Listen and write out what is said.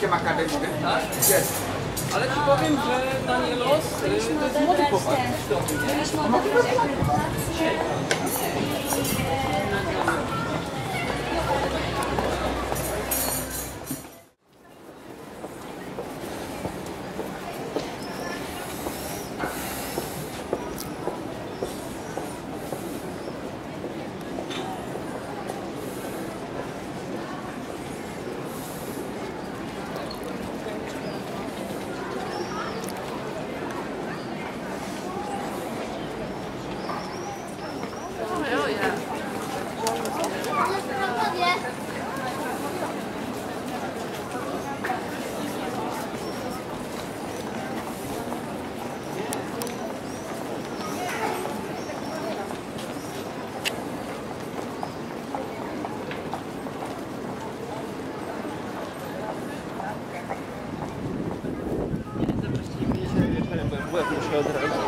członkiem akademii, tak? Jest. Ale ci powiem, że Danilos to jest młody chłopak. Muszę od razu.